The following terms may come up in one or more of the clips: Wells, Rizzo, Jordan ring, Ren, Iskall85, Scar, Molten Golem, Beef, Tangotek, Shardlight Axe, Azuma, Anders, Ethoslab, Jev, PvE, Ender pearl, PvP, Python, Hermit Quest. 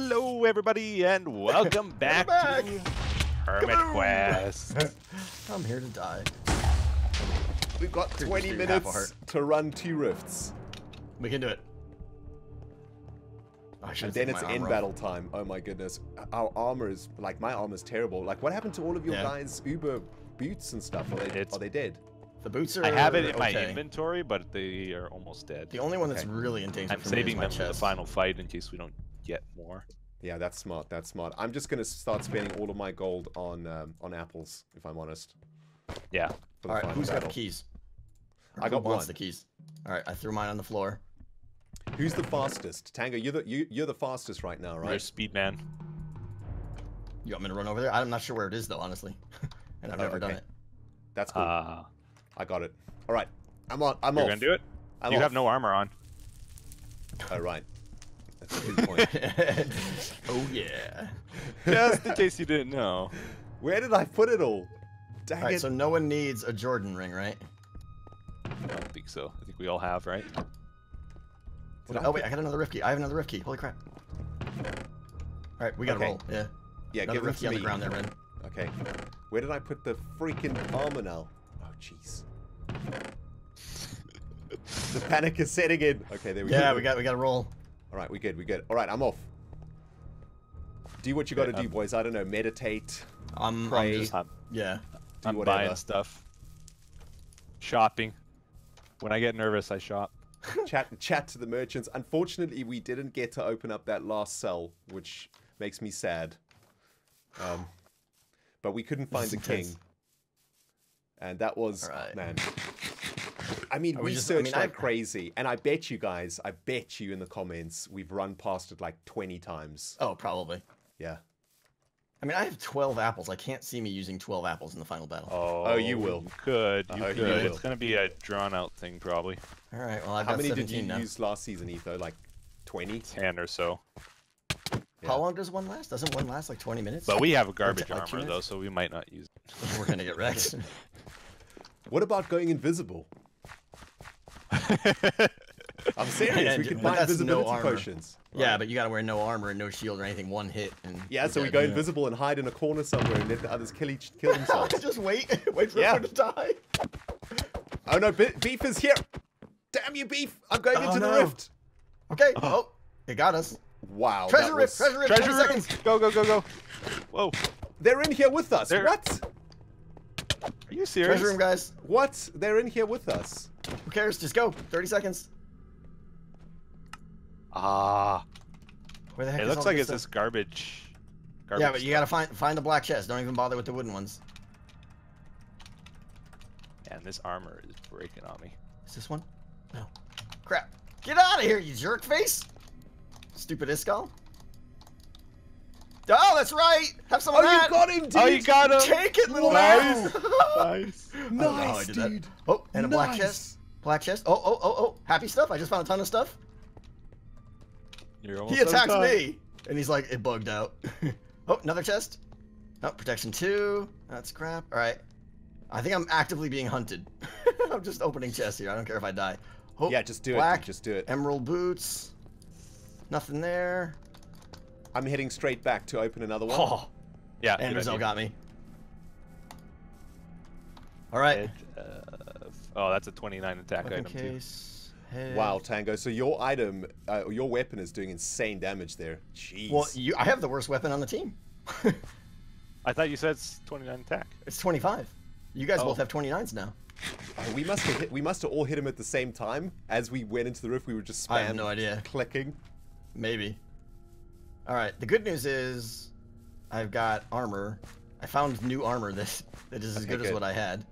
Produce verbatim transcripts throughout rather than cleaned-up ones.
Hello, everybody, and welcome back, back. to Hermit Quest. I'm here to die. We've got twenty minutes to run T-Rifts. We can do it. I and then it's end battle time. Oh my goodness. Our armor is, like, my armor is terrible. Like, what happened to all of your yeah. guys' Uber boots and stuff? Are they, are they dead? The boots are I have it in okay. my inventory, but they are almost dead. The only one that's okay. really in danger I'm for saving me is my them chest. for the final fight in case we don't get more. Yeah, that's smart. That's smart. I'm just going to start spending all of my gold on um, on apples, if I'm honest. Yeah. All right, who's battle. got the keys? Or I got one. the keys? All right, I threw mine on the floor. Who's the fastest? Tango, you're the you, you're the fastest right now, right? You're speed man. You want me to run over there? I'm not sure where it is though, honestly. And I've oh, never okay. done it. That's cool. Uh, I got it. All right, I'm on. I'm you're off. You're gonna do it. I'm you off. have no armor on. All right. That's a good point. Oh yeah. Just in case you didn't know, where did I put it all? Dang all right, it. So no one needs a Jordan ring, right? I don't think so. I think we all have, right? What oh wait, I got another rift key. I have another rift key. Holy crap! All right, we gotta okay. roll. Yeah. Yeah. Another rift key on the ground there, man. Okay. Where did I put the freaking armor now? Oh jeez. The panic is setting in. Okay, there we yeah, go. Yeah, we got we gotta roll. All right, we good, we good. All right, I'm off. Do what you gotta yeah, do, I'm, boys. I don't know. Meditate. I'm, pray. I'm just, I'm, yeah. Do I'm whatever. buying stuff. Shopping. When I get nervous, I shop. Chat, chat to the merchants. Unfortunately, we didn't get to open up that last cell, which makes me sad. Um, but we couldn't find the king, and that was right. man. I mean, Are we, we just, searched I mean, like I... crazy, and I bet you guys, I bet you in the comments, we've run past it like twenty times. Oh, probably. Yeah. I mean, I have twelve apples. I can't see me using twelve apples in the final battle. Oh, oh you will. You could. You oh, could. You will. It's going to be a drawn-out thing, probably. All right, well, I've How got many did you now. use last season, Etho? Like twenty? ten or so. Yeah. How long does one last? Doesn't one last like twenty minutes? But we have a garbage like armor, though, so we might not use it. We're going to get wrecked. What about going invisible? I'm serious. Yeah, we can buy invisibility no potions. Right. Yeah, but you gotta wear no armor and no shield or anything. One hit and yeah. So we go invisible it. and hide in a corner somewhere and let the others kill each kill themselves. Just wait, wait for yeah. everyone to die. Oh no, Be Beef is here! Damn you, Beef! I'm going oh, into no. the rift. Okay. Oh, they got us. Wow. Treasure rift. Treasure rift. Treasure rift. Go go go go. Whoa. They're in here with us. They're... What? Are you serious? Treasure room, guys. What? They're in here with us. Who cares? Just go. thirty seconds. Ah. Where the heck? It is looks all like this it's stuff? this garbage. garbage. Yeah, but you stuff. gotta find find the black chest. Don't even bother with the wooden ones. Man, this armor is breaking on me. Is this one? No. Crap! Get out of here, you jerk face! Stupid Iskall. Oh, that's right! Have some of oh, that! Oh, you got him, dude! Oh, you got him! Take it, little nice. man! Nice! Nice, oh, no, dude! Oh, and a nice. black chest. Black chest. Oh, oh, oh, oh! Happy stuff! I just found a ton of stuff. You're he attacks me! And he's like, it bugged out. Oh, another chest. Oh, protection two. That's crap. Alright. I think I'm actively being hunted. I'm just opening chests here. I don't care if I die. Oh, yeah, just do black, it. Dude. Just do it. Emerald boots. Nothing there. I'm heading straight back to open another one. Oh, yeah, and Rizzo got me. All right. Head, uh, oh, that's a twenty-nine attack weapon item case, too. Head. Wow, Tango. So your item, uh, your weapon is doing insane damage there. Jeez. Well, you, I have the worst weapon on the team. I thought you said it's twenty-nine attack. It's twenty-five. You guys oh. both have twenty-nines now. Oh, we must have hit, we must have all hit him at the same time. As we went into the roof, we were just spamming. I have no idea. Clicking. Maybe. All right. The good news is, I've got armor. I found new armor that that is as okay, good, good as what I had.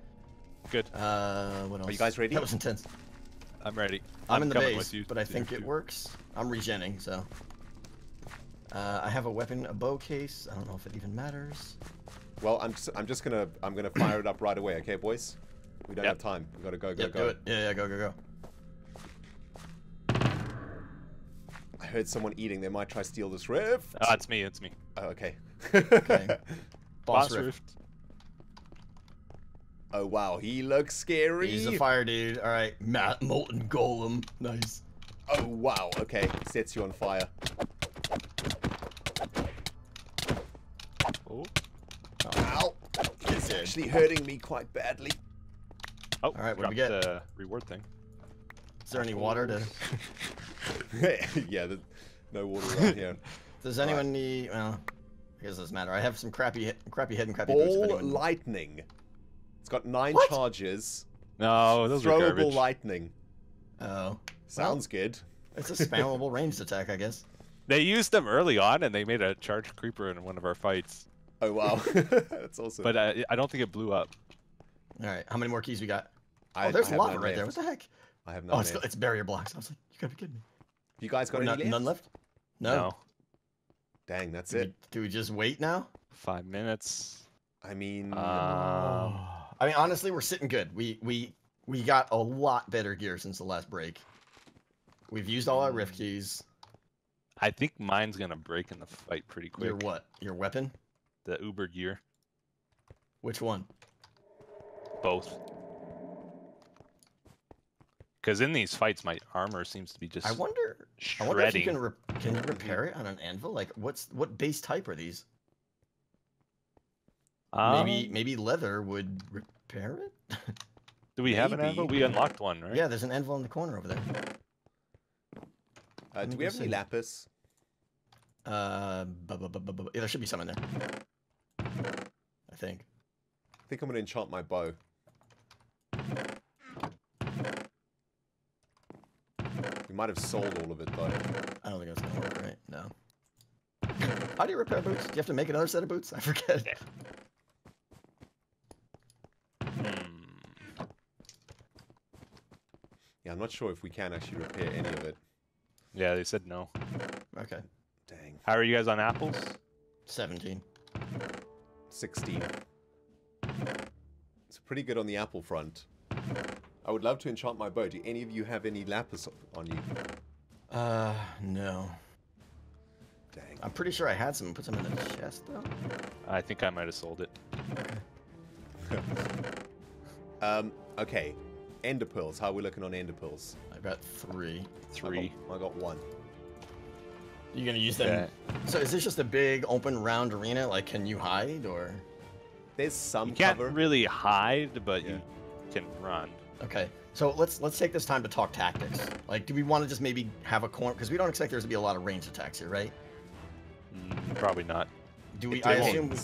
Good. Uh, what else? Are you guys ready? That was intense. I'm ready. I'm, I'm in the base, you, but I think you. it works. I'm regening, so. Uh, I have a weapon, a bow case. I don't know if it even matters. Well, I'm just, I'm just gonna I'm gonna fire it up right away. Okay, boys. We don't yep. have time. We gotta go go yep, go. Do it. Yeah yeah go go go. I heard someone eating. They might try to steal this rift. Ah, oh, it's me. It's me. Oh, okay. okay. Boss, Boss rift. rift. Oh wow, he looks scary. He's a fire dude. All right, Matt, Molten Golem. Nice. Oh wow. Okay, sets you on fire. actually hurting me quite badly. Oh, all right, what do we get? The reward thing. Is there any water to? Yeah, there's no water around here. Does anyone right. need? Well, I guess it doesn't matter. I have some crappy, crappy head and crappy boots. Ball lightning. It's got nine what? charges. No, those Throwable are garbage. Throwable lightning. Oh, sounds well, good. It's a spammable ranged attack, I guess. They used them early on, and they made a charge creeper in one of our fights. Oh wow, that's awesome. But uh, I don't think it blew up. All right, how many more keys we got? I, oh, there's I lava right left. there. What the heck? I have none. Oh, it's, it's barrier blocks. I was like, you gotta be kidding me. You guys got Wait, any not, left? None left? No. no. Dang, that's do it. We, do we just wait now? Five minutes. I mean, uh... I mean, honestly, we're sitting good. We we we got a lot better gear since the last break. We've used all our rift keys. I think mine's gonna break in the fight pretty quick. Your what? Your weapon? The Uber gear. Which one? Both. Because in these fights, my armor seems to be just. I wonder. Shredding. I wonder if you can re can you repair it on an anvil? Like, what's what base type are these? Um, maybe maybe leather would repair it. Do we maybe. have an anvil? We unlocked one, right? Yeah, there's an anvil in the corner over there. Uh, do we have any lapis? Uh, bu bu bu bu bu yeah, there should be some in there. I think. I think I'm gonna enchant my bow. We might have sold all of it, though. I don't think that's gonna work, right? No. How do you repair boots? Do you have to make another set of boots? I forget. Yeah. Yeah, I'm not sure if we can actually repair any of it. Yeah, they said no. Okay. Dang. How are you guys on apples? seventeen. sixteen. It's pretty good on the apple front. I would love to enchant my bow. Do any of you have any lapis on you? Uh, no. Dang. I'm pretty sure I had some. Put some in the chest, though. I think I might have sold it. Okay. um, okay. Ender pearls. How are we looking on ender pearls? I got three. Three. I got, I got one. You're gonna use them? Yeah. So is this just a big open round arena? Like, can you hide or? There's some. You can't cover. really hide, but yeah. you can run. Okay. So let's let's take this time to talk tactics. Like, do we want to just maybe have a corner? Because we don't expect there to be a lot of range attacks here, right? Mm, probably not. Do we? I assume we...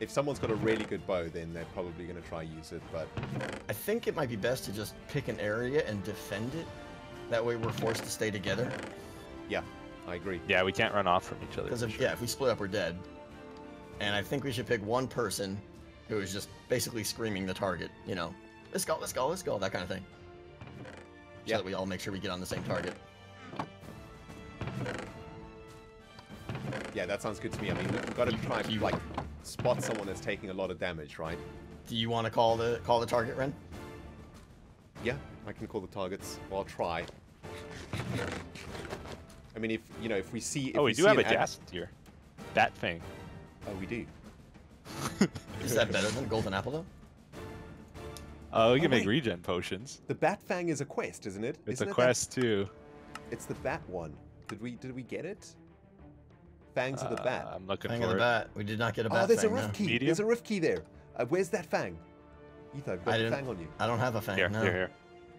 if someone's got a really good bow, then they're probably going to try use it. But I think it might be best to just pick an area and defend it. That way, we're forced to stay together. Yeah, I agree. Yeah, we can't run off from each other. Because sure. yeah, if we split up, we're dead. And I think we should pick one person who is just basically screaming the target. You know, let's go, let's go, let's go, that kind of thing. So yeah. that we all make sure we get on the same target. Yeah, that sounds good to me. I mean, we've got to try and, like, spot someone that's taking a lot of damage, right? Do you want to call the call the target, Ren? Yeah, I can call the targets. Well, I'll try. I mean, if, you know, if we see... If oh, we, we do see have a gas here. That thing. Oh, we do. Is that better than golden apple, though? Uh, we can oh, make wait. regen potions. The bat fang is a quest, isn't it? It's isn't a it quest, that... too. It's the bat one. Did we, did we get it? Fangs uh, of the bat. I'm looking fang for of the it. bat. We did not get a bat. Oh, there's fang, a rift no. key. Medium? There's a rift key there. Uh, where's that fang? Etho, you've got a fang on you. I don't have a fang. Here, no. here, here.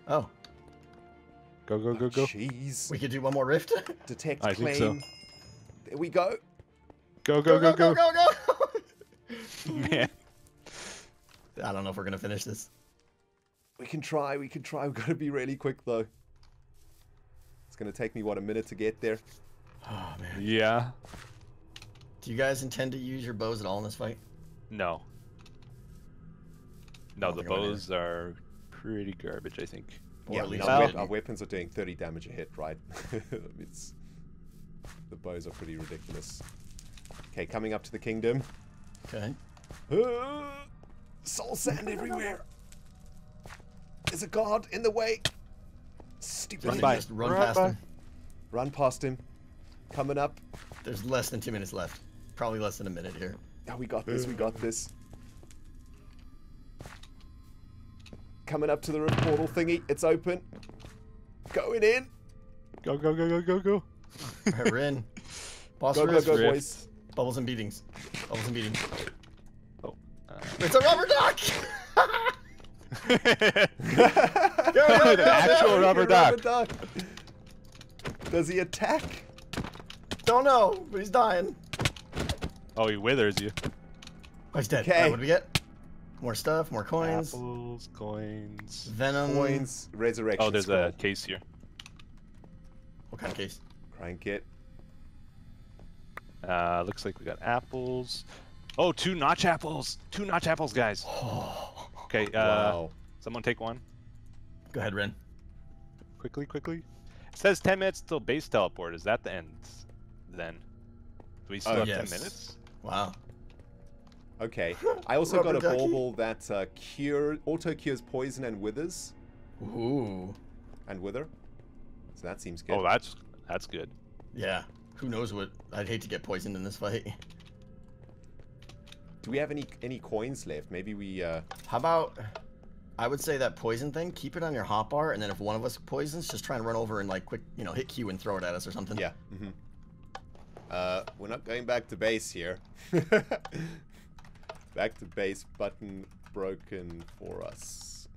Oh. Go, go, go, go. Jeez. Oh, we could do one more rift. Detect I claim. Think so. There we go. Go, go, go, go, go, go, go. go. Man. I don't know if we're gonna finish this. We can try. We can try. We've got to be really quick though. It's gonna take me what, a minute to get there. Oh, man. Yeah. Do you guys intend to use your bows at all in this fight? No. No, the bows are pretty garbage, I think. Or yeah, at least our, our weapons are doing thirty damage a hit, right? It's the bows are pretty ridiculous. Okay, coming up to the kingdom. Okay. Uh, soul sand everywhere. There's a guard in the way. Stupid. Run, by. Just run, run past by. him. Run past him. Coming up. There's less than two minutes left. Probably less than a minute here. Oh, we got this. We got this. Coming up to the rift portal thingy. It's open. Going in. Go, go, go, go, go, go. All right, Ren. Boss go, rift. Go, go, go, boys. Bubbles and beatings. Bubbles and beatings. Oh. Uh, It's a rubber duck! go, go, go, an actual go, go. Rubber, duck. rubber duck. Does he attack? Don't know, but he's dying. Oh, he withers you. Oh, he's dead. Right, what do we get? More stuff, more coins. Apples, coins. Venom. Coins, resurrection. Oh, there's skull. a case here. What kind of case? Crank it. Uh, looks like we got apples. Oh, two notch apples. Two notch apples, guys. Oh. Okay, uh, wow. Someone take one. Go ahead, Ren. Quickly, quickly. It says ten minutes till base teleport. Is that the end then? Do we still oh, have yes. ten minutes? Wow. Okay. I also got a ducky. bauble that uh, cure, auto cures poison and withers. Ooh. And wither. So that seems good. Oh, that's that's good. Yeah. Who knows what? I'd hate to get poisoned in this fight. Do we have any any coins left? Maybe we. Uh... How about? I would say that poison thing. Keep it on your hotbar, and then if one of us poisons, just try and run over and like quick, you know, hit Q and throw it at us or something. Yeah. Mm-hmm. Uh, we're not going back to base here. Back to base button broken for us.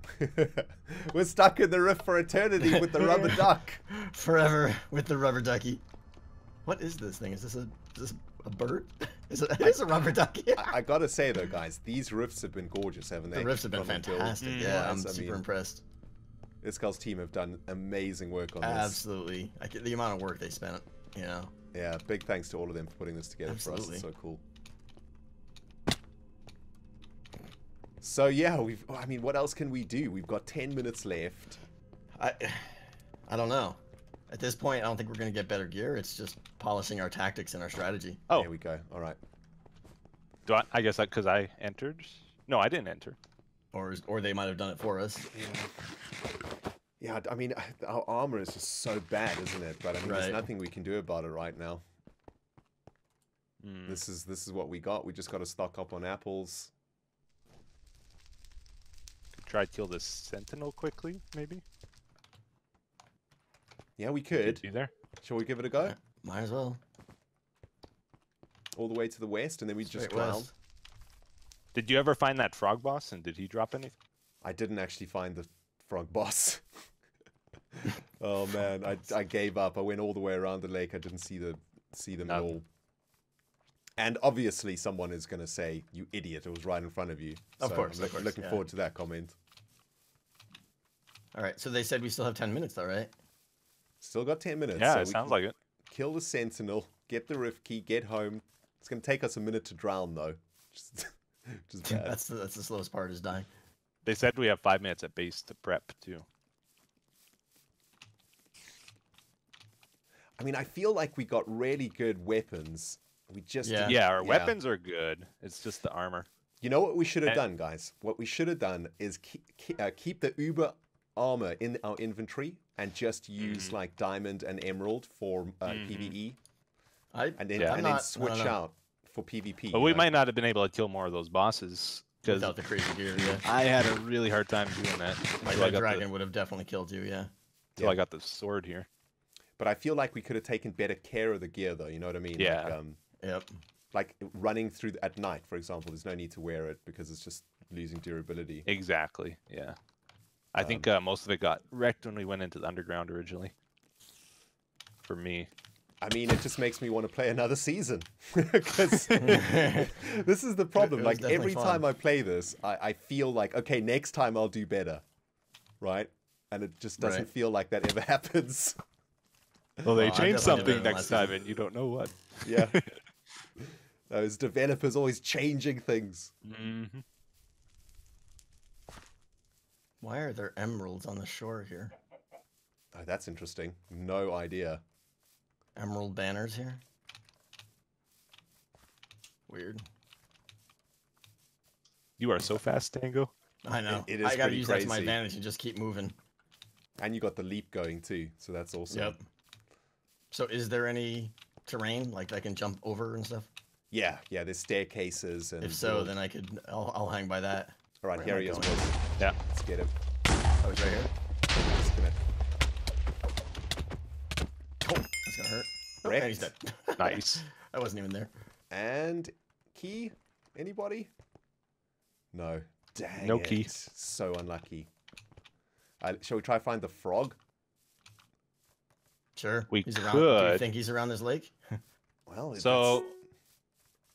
We're stuck in the rift for eternity with the rubber duck. Forever with the rubber ducky. What is this thing? Is this a, is this a bird? Is it is a rubber ducky? I, I gotta say though, guys, these rifts have been gorgeous, haven't they? The rifts have been From fantastic. Mm. Yeah, I'm I super mean, impressed. Iskall's team have done amazing work on Absolutely. this. Absolutely, I get the amount of work they spent. You know. Yeah, big thanks to all of them for putting this together Absolutely. for us. It's so cool. So yeah, we've. I mean, what else can we do? We've got ten minutes left. I, I don't know. At this point, I don't think we're going to get better gear. It's just polishing our tactics and our strategy. Oh. There we go. All right. Do I, I guess because I, I entered? No, I didn't enter. Or or they might have done it for us. Yeah, yeah I mean, our armor is just so bad, isn't it? But I mean, right. there's nothing we can do about it right now. Mm. This is this is what we got. We just got to stock up on apples. Could try to kill this sentinel quickly, maybe? Yeah, we could. You there? Shall we give it a go? Might as well. All the way to the west, and then we just drown. Did you ever find that frog boss, and did he drop anything? I didn't actually find the frog boss. Oh man, I I gave up. I went all the way around the lake. I didn't see the see them no. at all. And obviously, someone is going to say, "You idiot! It was right in front of you." Of so course, I'm of course. Looking yeah. forward to that comment. All right. So they said we still have ten minutes, though, right? Still got ten minutes. Yeah, so it sounds like it. Kill the sentinel, get the rift key, get home. It's going to take us a minute to drown, though. Just, just bad. That's, the, that's the slowest part is dying. They said we have five minutes at base to prep, too. I mean, I feel like we got really good weapons. We just Yeah, yeah our yeah. weapons are good. It's just the armor. You know what we should have done, guys? What we should have done is keep, keep, uh, keep the Uber armor in our inventory and just use mm-hmm. like diamond and emerald for uh, mm-hmm. PvE, I, and then, yeah. and then not, switch no, no. out for PvP. But we know? might not have been able to kill more of those bosses because without the crazy gear. Yeah. I had a really hard time doing that. Like that dragon the, would have definitely killed you, yeah. Until yeah. I got the sword here. But I feel like we could have taken better care of the gear, though. You know what I mean? Yeah. Like, um, yep. Like running through the, at night, for example. There's no need to wear it because it's just losing durability. Exactly. Yeah. I um, think uh, most of it got wrecked when we went into the underground originally. For me. I mean, it just makes me want to play another season. Because this is the problem. Like, every fun. time I play this, I, I feel like, okay, next time I'll do better. Right? And it just doesn't right. feel like that ever happens. Well, they oh, change something next time and you don't know what. Yeah. Those developers always changing things. Mm-hmm. Why are there emeralds on the shore here? Oh, that's interesting. No idea. Emerald banners here? Weird. You are so fast, Tango. I know. It, it is I gotta use crazy. that to my advantage and just keep moving. And you got the leap going too, so that's awesome. Yep. So is there any terrain like I can jump over and stuff? Yeah, yeah, there's staircases and if so, then I could I'll, I'll hang by that. All right, Where here he is. Yeah. Let's get him. Oh, he's right here. Just gonna... Oh, that's gonna hurt. Oh, and he's dead. Nice. I wasn't even there. And key? Anybody? No. Dang no it. Key. So unlucky. Uh, shall we try to find the frog? Sure. We he's could. Around. Do you think he's around this lake? Well, so...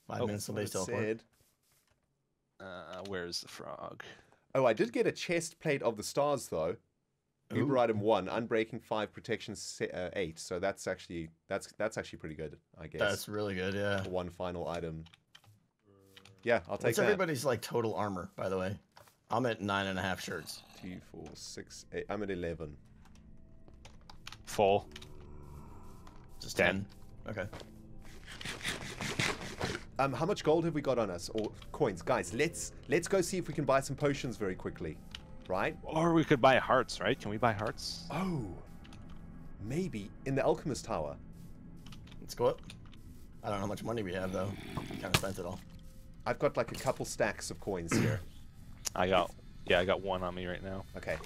Five oh, minutes till they teleport. Uh, where's the frog? Oh, I did get a chest plate of the stars, though. Uber item one, unbreaking five, protection uh, eight. So that's actually that's that's actually pretty good, I guess. That's really good, yeah. One final item. Yeah, I'll take What's that. What's everybody's like total armor, by the way? I'm at nine and a half shirts. Two, four, six, eight. I'm at eleven. Four. Just ten. ten. Okay. Um, how much gold have we got on us, or coins, guys? Let's let's go see if we can buy some potions very quickly. Right? Or we could buy hearts, right? Can we buy hearts? Oh, maybe in the Alchemist Tower. Let's go up. I don't know how much money we have, though. We kind of spent it all. I've got like a couple stacks of coins here. I got, yeah, I got one on me right now. Okay.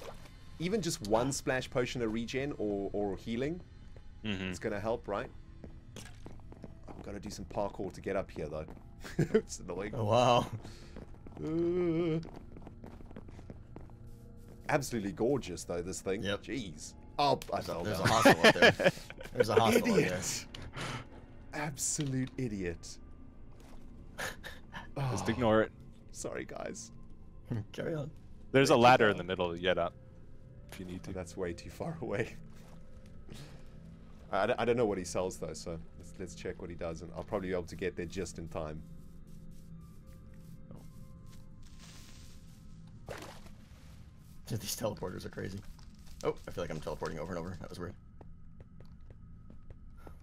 Even just one splash potion of regen or, or healing, mm-hmm. It's going to help, right? I've got to do some parkour to get up here, though. It's annoying. Oh, wow. uh... Absolutely gorgeous, though, this thing. Yep. Jeez. Oh, I don't There's know. a hostel up there. There's a hostel idiot. up there. Absolute idiot. Oh. Just ignore it. Sorry, guys. Carry on. There's way a ladder in the middle to get up if you need to. Oh, that's way too far away. I, I don't know what he sells, though, so let's, let's check what he does, and I'll probably be able to get there just in time. These teleporters are crazy. Oh, I feel like I'm teleporting over and over. That was weird.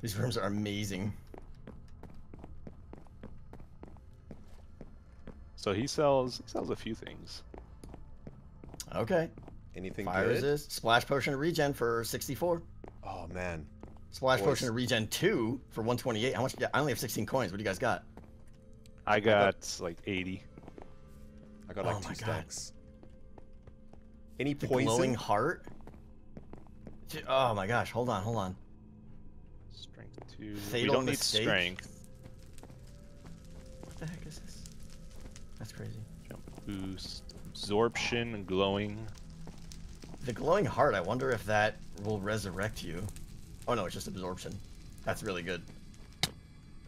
These rooms are amazing. So he sells he sells a few things. Okay. Anything Fire good? Resist. Splash potion of regen for sixty-four. Oh, man. Splash Boys. potion of regen two for one twenty-eight. How much? Yeah, I only have sixteen coins. What do you guys got? I got, I got like eighty. I got like oh two my stacks. God. Any the poison? Glowing heart? Oh my gosh, hold on, hold on. Strength two. Fatal we don't mistake. need strength. What the heck is this? That's crazy. Jump boost. Absorption, glowing. The glowing heart, I wonder if that will resurrect you. Oh no, it's just absorption. That's really good.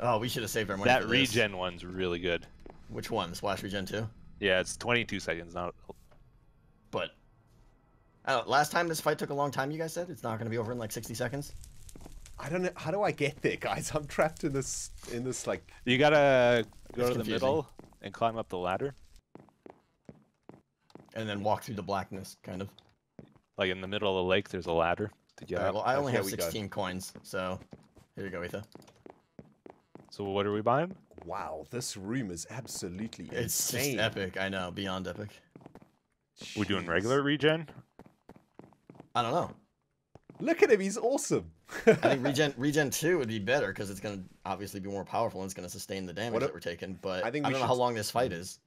Oh, we should have saved our money. That for regen this. one's really good. Which one? Splash regen two? Yeah, it's twenty-two seconds, not... But I don't, last time this fight took a long time, you guys said? It's not going to be over in like sixty seconds? I don't know. How do I get there, guys? I'm trapped in this, in this like... You got to go it's to confusing. the middle and climb up the ladder. And then walk through the blackness, kind of. Like in the middle of the lake, there's a ladder to get right, up. Well, I only That's have sixteen we coins, so here you go, Etho. So what are we buying? Wow, this room is absolutely it's insane. It's just epic, I know. Beyond epic. Jeez. We doing regular regen? I don't know. Look at him, he's awesome. I think regen regen two would be better because it's gonna obviously be more powerful and it's gonna sustain the damage a, that we're taking. But I, think I don't should... know how long this fight is.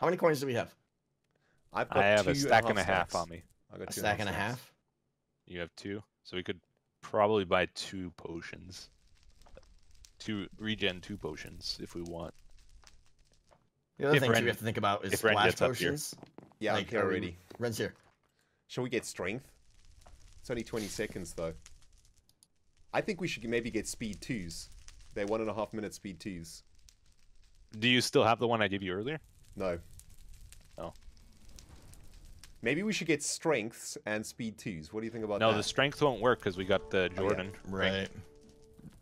How many coins do we have? I've got I have two a stack and a half, and a half on me. I got a two stack and a half, and a half. You have two, so we could probably buy two potions, two regen two potions if we want. The other if thing Ren, we have to think about is splash potions. Yeah, like, I'm here already. Ren's here. Shall we get strength? It's only twenty seconds, though. I think we should maybe get speed twos. They're one and a half minute speed twos. Do you still have the one I gave you earlier? No. Oh. Maybe we should get strengths and speed twos. What do you think about no, that? No, the strength won't work because we got the Jordan oh, yeah. Right.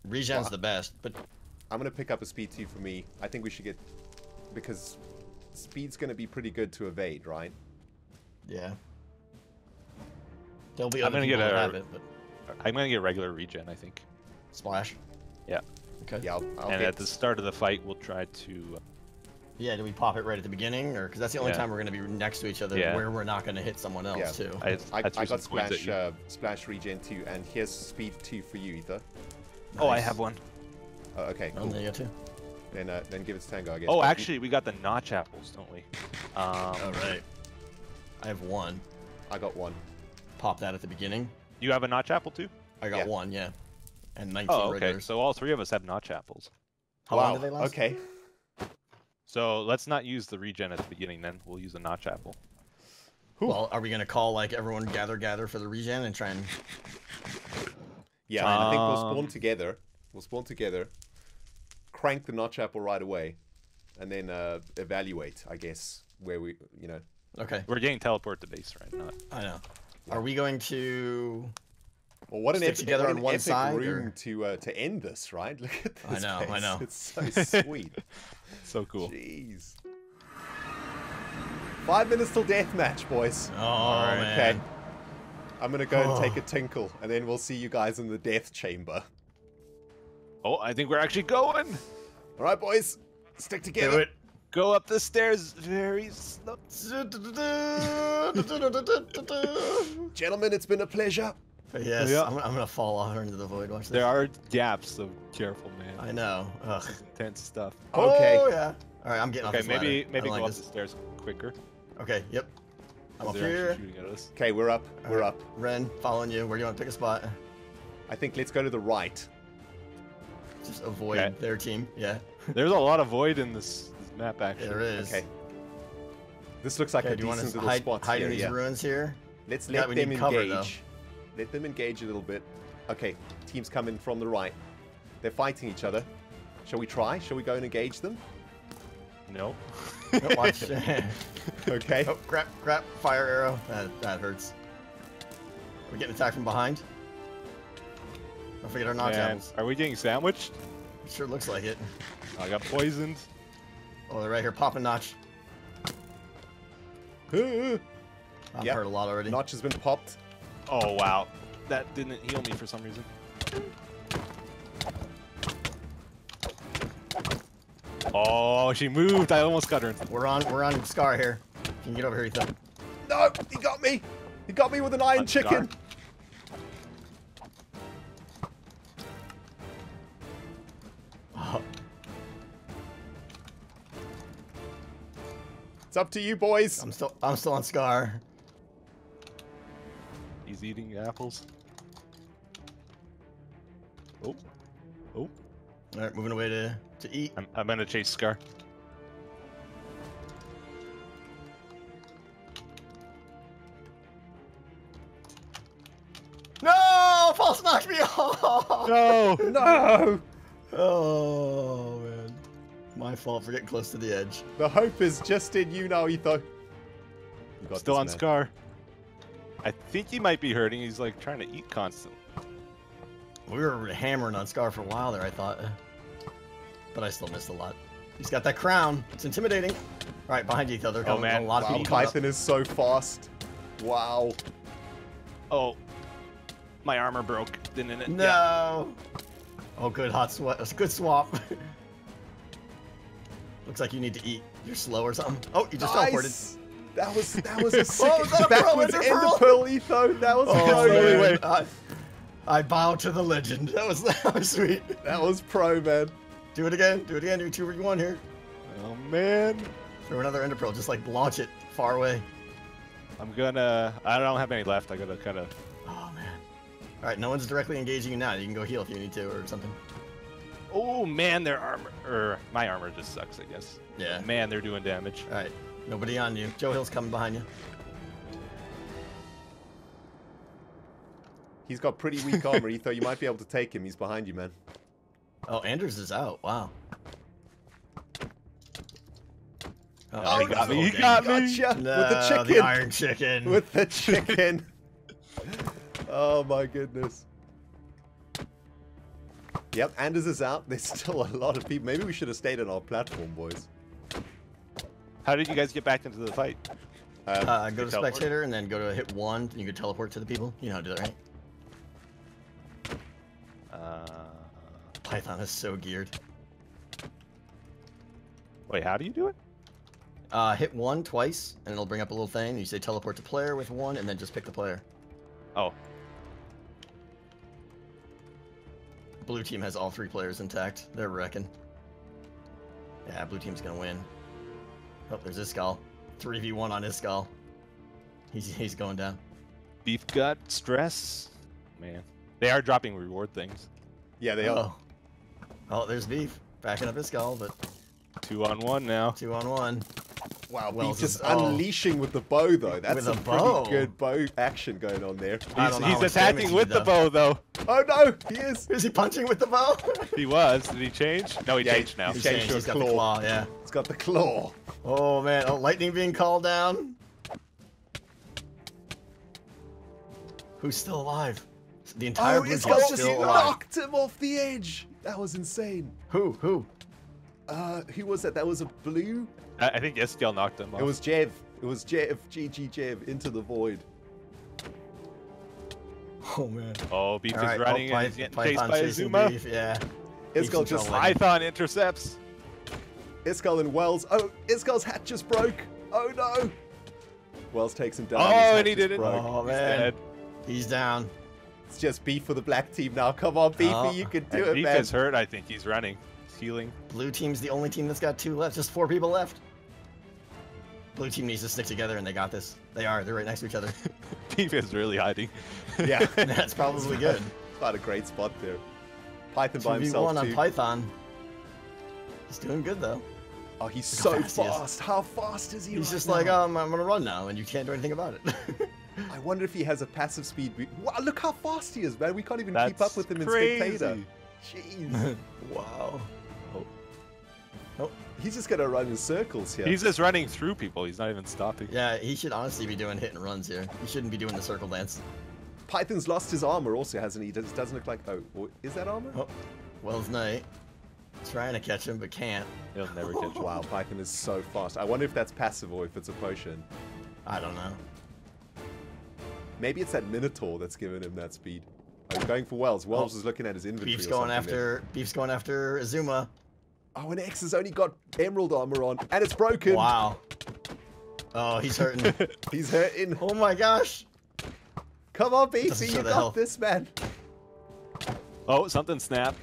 Regen's well, the best, but... I'm going to pick up a speed two for me. I think we should get... Because... Speed's going to be pretty good to evade, right? Yeah. There'll be. I'm going to get a. It, but... I'm going to get regular regen, I think. Splash. Yeah. Okay. Yeah. I'll, I'll and get... at the start of the fight, we'll try to. Yeah. Do we pop it right at the beginning, or because that's the only yeah. time we're going to be next to each other, yeah. where we're not going to hit someone else yeah. too. I, I, I got splash, you... uh, splash regen two, and here's speed two for you, Ether. Nice. Oh, I have one. Oh, okay. Oh, cool. There you go too. Then, uh, then give it to Tango, I guess. Oh, actually, we got the notch apples, don't we? Um, All right. I have one. I got one. Pop that at the beginning. You have a notch apple, too? I got yeah. one, yeah. And nineteen oh, okay. regulars. So all three of us have notch apples. How wow. long do they last? Okay. So let's not use the regen at the beginning then. We'll use the notch apple. Whew. Well, are we going to call like everyone gather, gather for the regen and try and... Yeah, um... I think we'll spawn together. We'll spawn together. Crank the notch apple right away. And then uh, evaluate, I guess, where we, you know. Okay. We're getting teleport to base right now. I know. Yeah. Are we going to... Well, what an epic, together what on an one epic side, room or... to uh, to end this, right? Look at this. I know, place. I know. It's so sweet. So cool. Jeez. Five minutes till deathmatch, boys. Oh, all right, man. Okay. I'm gonna go oh. and take a tinkle, and then we'll see you guys in the death chamber. Oh, I think we're actually going. All right, boys, stick together. Do it. Go up the stairs very slow. Gentlemen, it's been a pleasure. Yes, yeah. I'm, I'm gonna fall off into the void. Watch this. There are gaps, so careful, man. I know. Ugh. Intense stuff. Okay. Oh yeah. All right, I'm getting okay, off the stairs. Okay, maybe maybe go like up this. the stairs quicker. Okay. Yep. I'm up here. Okay, we're up. All we're right. up. Ren, following you. Where do you want to pick a spot? I think let's go to the right. Just avoid okay. their team. Yeah. There's a lot of void in this, this map, actually. There is. Okay. This looks like okay, a do decent you little hide, spot. Hide here, in these yeah. ruins here. Let's let yeah, them engage. Cover, Let them engage a little bit. Okay, teams come in from the right. They're fighting each other. Shall we try? Shall we go and engage them? No. Watch. Okay. Oh, crap, crap, fire arrow. That, that hurts. Are we getting attacked from behind? Don't forget our notch apples. Are we getting sandwiched? It sure looks like it. I got poisoned. Oh, they're right here. Pop a notch. I've yep. heard a lot already. Notch has been popped. Oh wow, that didn't heal me for some reason. Oh, she moved. I almost got her. We're on, we're on Scar here. You can get over here, Ethan. No, he got me. He got me with an iron chicken. Oh. It's up to you, boys. I'm still, I'm still on Scar. He's eating apples. Oh. Oh. Alright, moving away to, to eat. I'm, I'm gonna chase Scar. No! False knocked me off! No! No! Oh, man. My fault for getting close to the edge. The hope is just in you now, Etho. You got Still this, on man. Scar. I think he might be hurting. He's like trying to eat constantly. We were hammering on Scar for a while there, I thought. But I still missed a lot. He's got that crown. It's intimidating. All right, behind you, though. They're coming. Oh, man. A lot wow. of people Python is so fast. Wow. Oh. My armor broke, didn't it? No. Yeah. Oh, good hot sweat. That's a good swap. Looks like you need to eat. You're slow or something. Oh, you just nice. teleported. That was that was a sick oh, that, that was end pearl? pearl Etho. That was oh, pro. Man. I, I bow to the legend. That was that was sweet. That was pro, man. Do it again. Do it again. Do two or you want here. Oh man. Throw another ender pearl. Just like launch it far away. I'm gonna. I don't have any left. I gotta kind of. Oh man. All right. No one's directly engaging you now. You can go heal if you need to or something. Oh man, their armor or my armor just sucks. I guess. Yeah. But man, they're doing damage. All right. Nobody on you. Joe Hill's coming behind you. He's got pretty weak armor, Etho. You might be able to take him. He's behind you, man. Oh, Anders is out. Wow. Oh, oh he got me. He got me. Gotcha. No, with the chicken. The iron chicken. With the chicken. Oh, my goodness. Yep, Anders is out. There's still a lot of people. Maybe we should have stayed on our platform, boys. How did you guys get back into the fight? Uh, uh, go to teleport. Spectator and then go to hit one, and you can teleport to the people. You know how to do that, right? Uh, Python is so geared. Wait, how do you do it? Uh, hit one twice, and it'll bring up a little thing. You say teleport to player with one, and then just pick the player. Oh. Blue team has all three players intact. They're wrecking. Yeah, blue team's gonna win. Oh, there's Iskall. three v one on Iskall. He's, he's going down. Beef gut, stress. Man. They are dropping reward things. Yeah, they uh -oh. are. Oh, there's Beef. Backing up Iskall, but... Two on one now. Two on one. Wow, Wells he's just unleashing with the bow, though. That's a, a pretty good bow action going on there. He's, he's attacking with the bow, though. Oh, no, he is. Is he punching with the bow? He was. Did he change? No, he yeah, changed now. He's changed. He's got the claw, yeah. He's got the claw. Oh, man. Oh, lightning being called down. Who's still alive? The entire blue squad's still alive. Oh, Iskall just knocked him off the edge. That was insane. Who? Who? Uh, who was that? That was a blue? I think Iskall knocked him off. It was Jev. It was Jev. G G Jev into the void. Oh, man. Oh, Beef All is right. running oh, and he's getting Python chased by Azuma. Beef. Yeah. Iskall just... Python intercepts. Iskall and Wells. Oh, Iskall's hat just broke. Oh, no. Wells takes him down. Oh, and he did it. Oh, man. He's, he's down. It's just Beef for the black team now. Come on, Beefy. Oh. You can do and it, Beef man. Beef is hurt, I think. He's running. Healing. Blue team's the only team that's got two left. Just four people left. Blue team needs to stick together, and they got this. They are. They're right next to each other. Beef is really hiding. Yeah, that's probably good. It's not a great spot there. Python by himself, too. two v one on Python. He's doing good, though. Oh, he's so fast. How fast is he? He's just like, um, I'm gonna run now, and you can't do anything about it. I wonder if he has a passive speed boost. Wow, look how fast he is, man. We can't even keep up with him in spectator. Jeez. Wow. Oh, he's just gonna run in circles here. He's just running through people. He's not even stopping. Yeah, he should honestly be doing hit and runs here. He shouldn't be doing the circle dance. Python's lost his armor also, hasn't he? Does, doesn't look like... Oh, is that armor? Oh. Wells Knight. Trying to catch him, but can't. He'll never catch him. Wow, Python is so fast. I wonder if that's passive or if it's a potion. I don't know. Maybe it's that Minotaur that's giving him that speed. I'm going for Wells. Wells oh. is looking at his inventory. Beef's going after... There. Beef's going after Azuma. Oh, and X has only got emerald armor on, and it's broken. Wow. Oh, he's hurting. He's hurting. Oh my gosh. Come on, B C, you got hell. this, man. Oh, something snapped.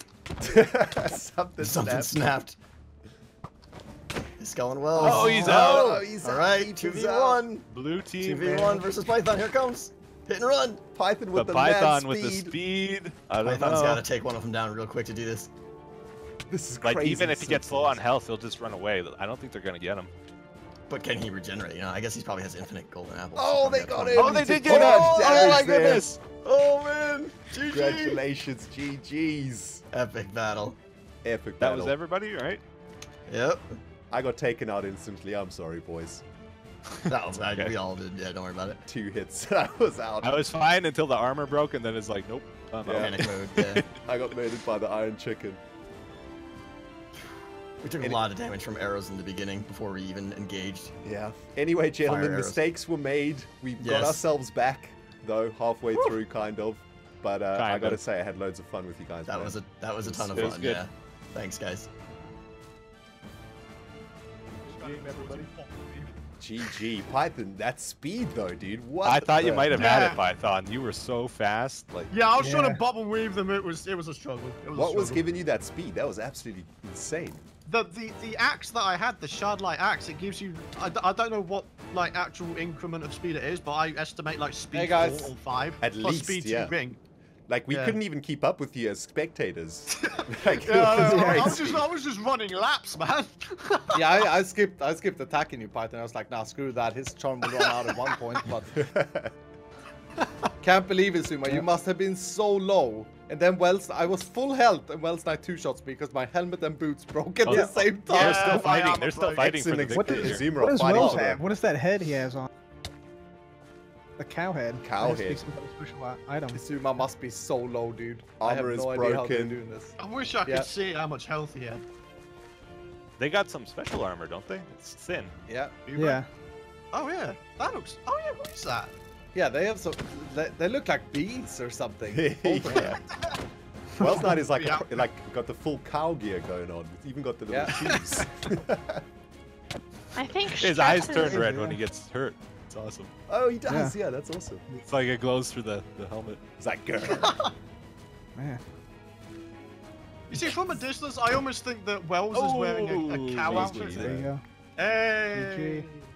something, something snapped. snapped. He's going well. Oh, he's oh, out. Oh, he's All out. right, two v one. Blue team. two v one versus Python. Here it comes. Hit and run. Python with the, the Python speed. with the speed. I don't Python's got to take one of them down real quick to do this. This is like crazy. Even if he gets low on health, he'll just run away. I don't think they're gonna get him. But can he regenerate? You know, I guess he probably has infinite golden apples. Oh, they got him! Oh, they did get him! Oh my goodness! Oh man! G G! Congratulations, G Gs! Epic battle. Epic battle. That was everybody, right? Yep. I got taken out instantly. I'm sorry, boys. That was bad. We all did. Yeah, don't worry about it. Two hits. I was out. I was fine until the armor broke, and then it's like, nope. I'm panic mode. Yeah. I got murdered by the Iron Chicken. We took a lot of damage from arrows in the beginning before we even engaged. Yeah. Anyway, gentlemen, mistakes were made. We yes. got ourselves back, though, halfway Woo. through, kind of. But uh, kind I got to say, I had loads of fun with you guys. That man. was a that was a ton was, of fun. Yeah. Thanks, guys. G G Python. That speed, though, dude. What? I thought the... you might have yeah. had it, Python. You were so fast. Like. Yeah, I was yeah. trying to bubble weave them. It was it was a struggle. It was what a struggle. was giving you that speed? That was absolutely insane. The, the the axe that I had, the Shardlight Axe, it gives you, I, I don't know what like actual increment of speed it is, but I estimate like speed hey guys, four or five. At least, speed yeah. two ring. Like we yeah. couldn't even keep up with you as spectators. Like, yeah, I, know, I, was just, I was just running laps, man. yeah, I, I skipped I skipped attacking you, Python. I was like, nah, screw that. His charm will run out at one point, but can't believe it, Zuma. Yeah. You must have been so low. And then Wells, I was full health, and Wells died two shots because my helmet and boots broke at oh, the same time. They're still fighting. They're still fighting for the victory. What does Wells have? What is that head he has on? The cow head. Cow head. Special item. Azuma must be so low, dude. Armor is broken. I have no idea how they're doing this. I wish I could see how much health he had. They got some special armor, don't they? It's thin. Yeah. Yeah. Oh yeah. That looks. Oh yeah. What is that? Yeah, they have some. They, they look like beads or something. yeah. Wells Knight is like yeah. a, like got the full cow gear going on. It's even got the little yeah. shoes. I think his eyes turn red yeah. when he gets hurt. It's awesome. Oh, he does. Yeah, yeah that's awesome. It's like it glows through the the helmet. It's like girl. Man. You see, from a distance, I almost think that Wells oh, is wearing a, a cow outfit. There you go. Hey. G G.